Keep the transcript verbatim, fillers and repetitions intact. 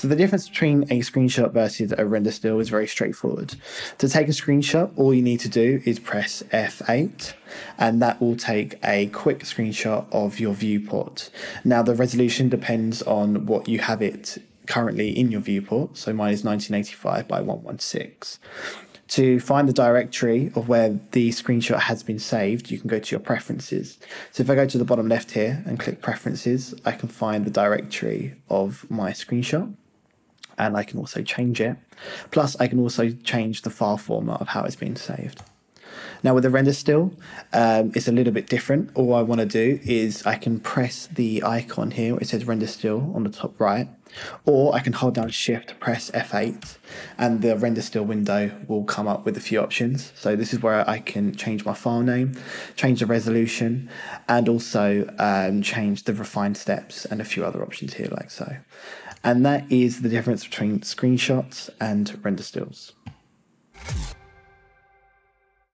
So the difference between a screenshot versus a render still is very straightforward. To take a screenshot, all you need to do is press F eight, and that will take a quick screenshot of your viewport. Now the resolution depends on what you have it currently in your viewport, so mine is nineteen eighty-five by one sixteen. To find the directory of where the screenshot has been saved, you can go to your preferences. So if I go to the bottom left here and click preferences, I can find the directory of my screenshot, and I can also change it. Plus I can also change the file format of how it's been saved. Now with the render still, um, it's a little bit different. All I want to do is I can press the icon here where it says render still on the top right, or I can hold down shift, press F eight, and the render still window will come up with a few options. So this is where I can change my file name, change the resolution, and also um, change the refined steps and a few other options here like so. And that is the difference between screenshots and render stills.